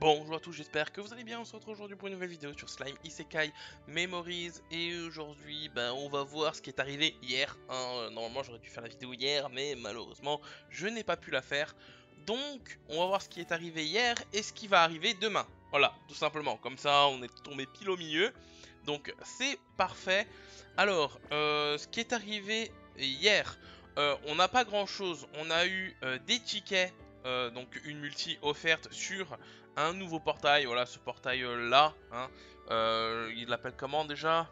Bonjour à tous, j'espère que vous allez bien, on se retrouve aujourd'hui pour une nouvelle vidéo sur Slime Isekai Memories. Et aujourd'hui, on va voir ce qui est arrivé hier, hein. Normalement j'aurais dû faire la vidéo hier, mais malheureusement je n'ai pas pu la faire. Donc on va voir ce qui est arrivé hier et ce qui va arriver demain. Voilà, tout simplement, comme ça on est tombé pile au milieu. Donc c'est parfait. Alors, ce qui est arrivé hier, on n'a pas grand chose, on a eu des tickets. Donc une multi offerte sur un nouveau portail, voilà ce portail là, hein, il l'appelle comment déjà,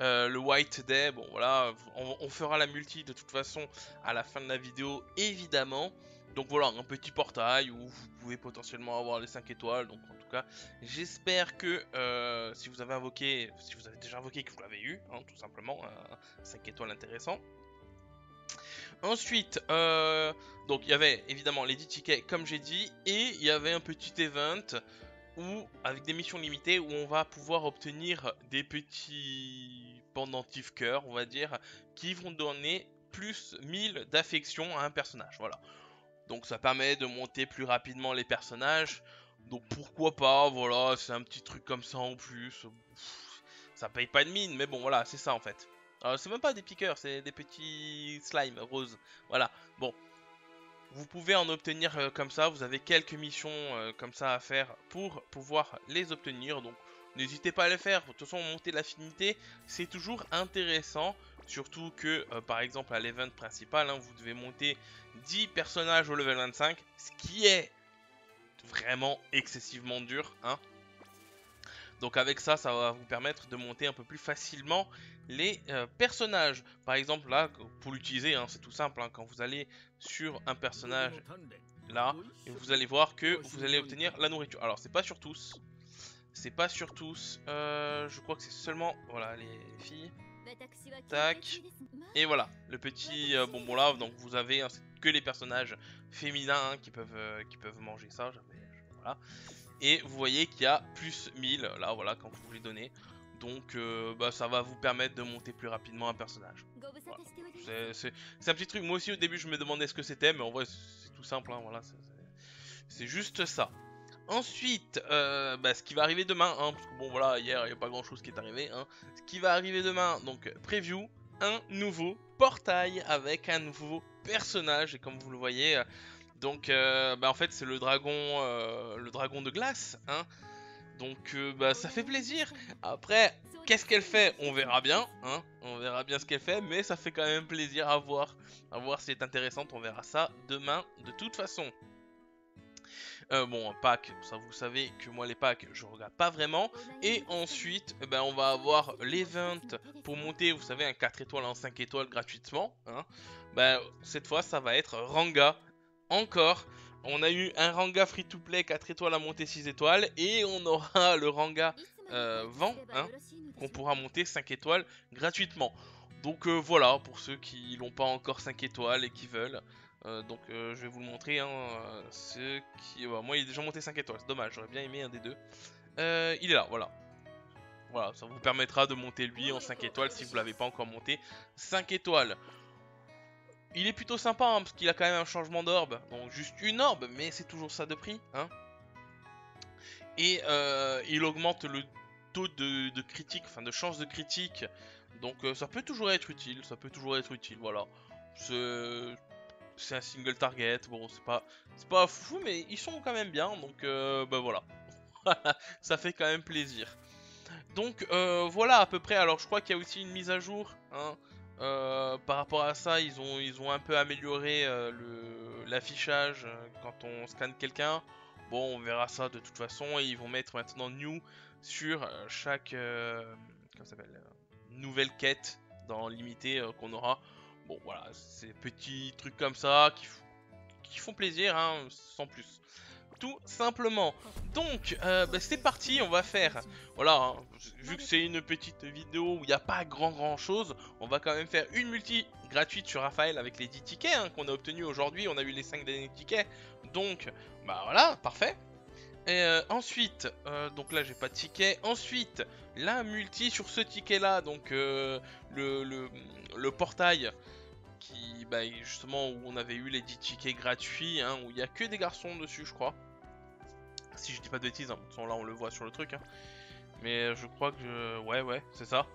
le White Day, bon voilà, on fera la multi de toute façon à la fin de la vidéo évidemment, donc voilà un petit portail où vous pouvez potentiellement avoir les 5 étoiles, donc en tout cas j'espère que si vous avez invoqué, si vous avez déjà invoqué que vous l'avez eu, hein, tout simplement, 5 étoiles intéressant. Ensuite, donc il y avait évidemment les 10 tickets comme j'ai dit, et il y avait un petit event où, avec des missions limitées où on va pouvoir obtenir des petits pendentifs cœurs, on va dire, qui vont donner plus 1000 d'affection à un personnage, voilà. Donc ça permet de monter plus rapidement les personnages, donc pourquoi pas, voilà, c'est un petit truc comme ça en plus, ça paye pas de mine, mais bon voilà, c'est ça en fait. C'est même pas des piqueurs, c'est des petits slimes roses. Voilà, bon. Vous pouvez en obtenir comme ça. Vous avez quelques missions comme ça à faire pour pouvoir les obtenir. Donc n'hésitez pas à les faire. De toute façon, monter l'affinité, c'est toujours intéressant. Surtout que, par exemple, à l'event principal, hein, vous devez monter 10 personnages au level 25. Ce qui est vraiment excessivement dur, hein. Donc avec ça, ça va vous permettre de monter un peu plus facilement les personnages. Par exemple là, pour l'utiliser, hein, c'est tout simple, hein, quand vous allez sur un personnage là, et vous allez voir que vous allez obtenir la nourriture. Alors c'est pas sur tous, je crois que c'est seulement, voilà les filles, tac, et voilà, le petit bonbon là, donc vous avez hein, que les personnages féminins hein, qui peuvent manger ça, voilà. Et vous voyez qu'il y a plus 1000 là, voilà, quand vous les donnez. Donc ça va vous permettre de monter plus rapidement un personnage. Voilà. C'est un petit truc. Moi aussi au début je me demandais ce que c'était, mais en vrai c'est tout simple, hein, voilà, c'est juste ça. Ensuite, ce qui va arriver demain, hein, parce que bon voilà, hier il n'y a pas grand chose qui est arrivé, hein. Ce qui va arriver demain, donc preview, un nouveau portail avec un nouveau personnage. Et comme vous le voyez, donc en fait c'est le dragon de glace, hein. Donc ça fait plaisir. Après, qu'est-ce qu'elle fait? On verra bien, hein. On verra bien ce qu'elle fait, mais ça fait quand même plaisir à voir. À voir si elle est intéressante, on verra ça demain de toute façon. Bon, pack, ça vous savez que moi les packs, je regarde pas vraiment. Et ensuite, on va avoir l'event pour monter, vous savez, un 4 étoiles en 5 étoiles gratuitement, hein. Cette fois, ça va être Ranga. Encore. On a eu un Ranga free-to-play 4 étoiles à monter 6 étoiles. Et on aura le Ranga vent, hein, qu'on pourra monter 5 étoiles gratuitement. Donc voilà, pour ceux qui l'ont pas encore 5 étoiles et qui veulent. Je vais vous le montrer. Hein, ceux qui... moi, il est déjà monté 5 étoiles. C'est dommage, j'aurais bien aimé un des deux. Il est là, voilà. Voilà, ça vous permettra de monter lui en 5 étoiles si vous l'avez pas encore monté 5 étoiles. Il est plutôt sympa hein, parce qu'il a quand même un changement d'orbe. Donc juste une orbe, mais c'est toujours ça de prix, hein. Et il augmente le taux de critique, enfin de chance de critique. Donc ça peut toujours être utile, voilà. C'est un single target, bon c'est pas fou, mais ils sont quand même bien. Donc voilà, ça fait quand même plaisir. Donc voilà à peu près. Alors je crois qu'il y a aussi une mise à jour, hein. Par rapport à ça, ils ont un peu amélioré l'affichage quand on scanne quelqu'un. Bon, on verra ça de toute façon. Et ils vont mettre maintenant new sur chaque nouvelle quête dans limité qu'on aura. Bon, voilà, ces petits trucs comme ça qui font plaisir, hein, sans plus. Tout simplement. Donc c'est parti, on va faire, voilà hein, vu que c'est une petite vidéo où il n'y a pas grand chose, on va quand même faire une multi gratuite sur Raphaël avec les 10 tickets hein, qu'on a obtenus aujourd'hui. On a eu les 5 derniers tickets, donc voilà, parfait. Et ensuite donc là j'ai pas de ticket. Ensuite la multi sur ce ticket là, donc le portail qui justement où on avait eu les 10 tickets gratuits hein, où il n'y a que des garçons dessus je crois. si je dis pas de bêtises, hein. Là on le voit sur le truc, hein. Mais je crois que je... ouais c'est ça.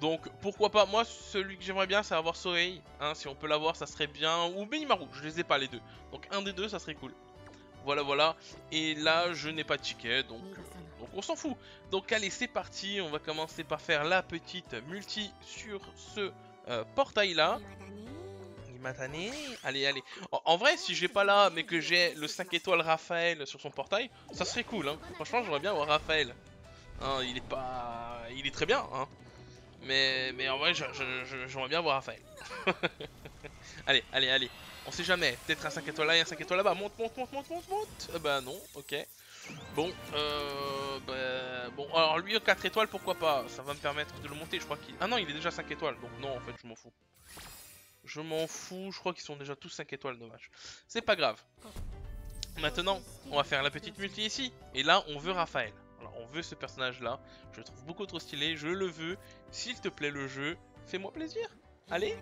Donc pourquoi pas, moi celui que j'aimerais bien c'est avoir Soleil, hein, si on peut l'avoir ça serait bien, ou Benimaru, je les ai pas les deux, donc un des deux ça serait cool. Voilà, et là je n'ai pas de ticket, donc on s'en fout. Donc allez c'est parti, on va commencer par faire la petite multi sur ce portail là. Allez. En vrai si j'ai pas là mais que j'ai le 5 étoiles Raphaël sur son portail, ça serait cool, hein. Franchement j'aimerais bien avoir Raphaël, hein, il est très bien, hein. Mais en vrai j'aimerais bien avoir Raphaël. Allez. On sait jamais, peut-être un 5 étoiles là et un 5 étoiles là-bas. Monte. Bah non, ok. Bon, alors lui 4 étoiles, pourquoi pas. Ça va me permettre de le monter, je crois qu'il... Ah non, il est déjà 5 étoiles, donc non, en fait, je m'en fous. Je crois qu'ils sont déjà tous 5 étoiles, dommage. C'est pas grave. Maintenant, on va faire la petite multi ici. Et là, on veut Raphaël. Alors, on veut ce personnage-là. Je le trouve beaucoup trop stylé, je le veux. S'il te plaît, le jeu, fais-moi plaisir. Allez.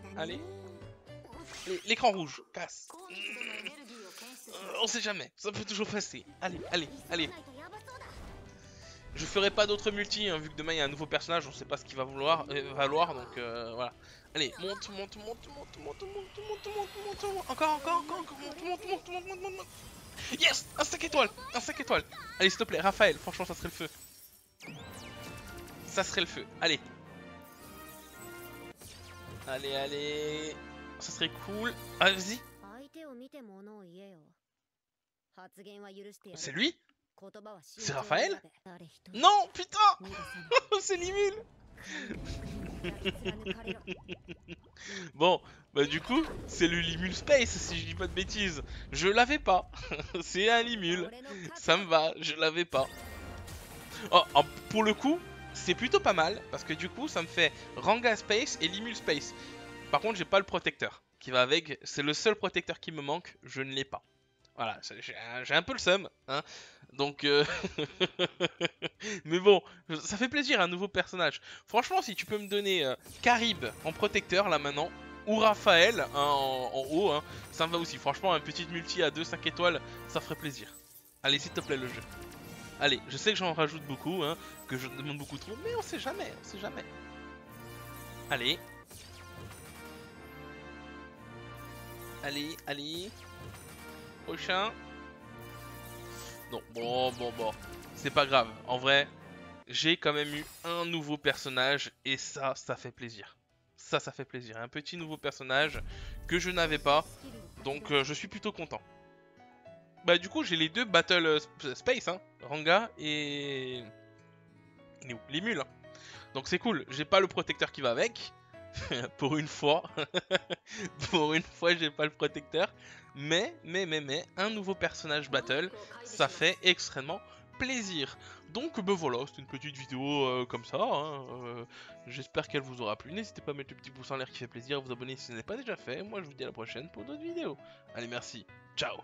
L'écran rouge, casse. On sait jamais, ça peut toujours passer. Allez. Je ferai pas d'autres multi, hein, vu que demain il y a un nouveau personnage, on sait pas ce qu'il va valoir, donc voilà. Allez, monte. Encore, monte. Yes, un 5 étoiles. Allez, s'il te plaît, Raphaël, franchement, ça serait le feu. Allez. Allez. Ça serait cool. Ah, vas-y. C'est lui? C'est Raphaël? Non, putain. C'est Limul. Bon, bah du coup, c'est le Limul Space, si je dis pas de bêtises. Je l'avais pas. C'est un Limul. Ça me va, je l'avais pas. Oh, pour le coup, c'est plutôt pas mal. Parce que du coup, ça me fait Ranga Space et Limul Space. Par contre, j'ai pas le protecteur qui va avec. C'est le seul protecteur qui me manque. Je ne l'ai pas. Voilà, j'ai un peu le seum, hein. Donc, mais bon, ça fait plaisir un nouveau personnage. Franchement, si tu peux me donner Carib en protecteur là maintenant, ou Raphaël, hein, en haut, hein, ça me va aussi. Franchement, un petit multi à 2-5 étoiles, ça ferait plaisir. Allez, s'il te plaît, le jeu. Allez, je sais que j'en rajoute beaucoup, hein, que je demande beaucoup trop, mais on sait jamais. Allez. Allez. Prochain. Non, bon. C'est pas grave. En vrai, j'ai quand même eu un nouveau personnage. Et ça fait plaisir. Ça fait plaisir. Un petit nouveau personnage que je n'avais pas. Donc, je suis plutôt content. Bah, du coup, j'ai les deux Battle Space, hein. Ranga et... les mules, hein. Donc, c'est cool. J'ai pas le protecteur qui va avec. Pour une fois. J'ai pas le protecteur, mais un nouveau personnage battle, ça fait extrêmement plaisir. Donc ben voilà, c'est une petite vidéo comme ça, hein, j'espère qu'elle vous aura plu. N'hésitez pas à mettre le petit pouce en l'air qui fait plaisir, à vous abonner si ce n'est pas déjà fait. Moi je vous dis à la prochaine pour d'autres vidéos. Allez, merci, ciao.